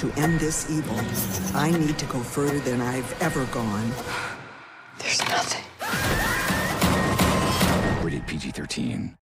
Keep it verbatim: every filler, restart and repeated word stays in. To end this evil, I need to go further than I've ever gone. There's nothing. Rated P G thirteen.